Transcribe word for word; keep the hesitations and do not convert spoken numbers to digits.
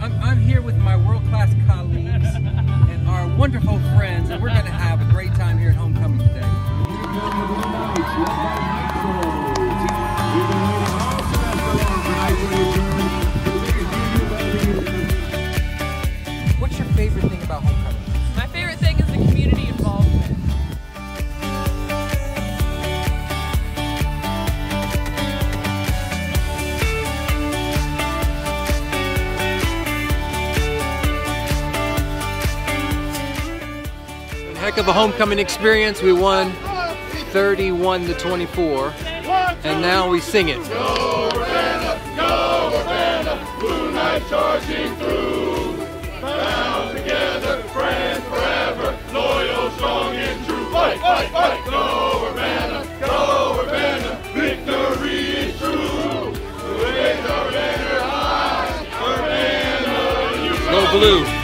I'm, I'm here with my world-class colleagues and our wonderful friends, and we're going to have a great time here at Homecoming today. What's your favorite thing about Homecoming? My favorite thing is the community involvement. Heck of a homecoming experience. We won thirty-one to twenty-four, and now we sing it. Go Ravenna, go Ravenna, blue night charging through, bound together, friends forever, loyal, strong and true. Fight, fight, fight, go Ravenna, go Ravenna, victory is true. Raise our banner high, Ravenna, you go blue.